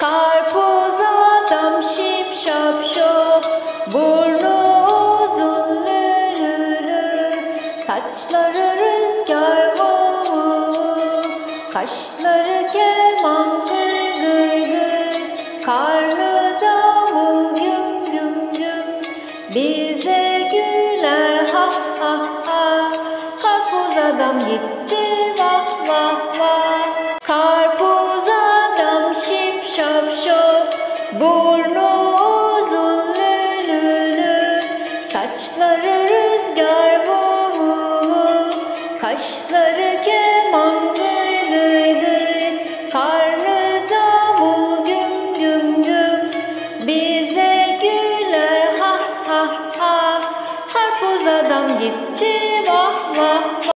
Karpuz.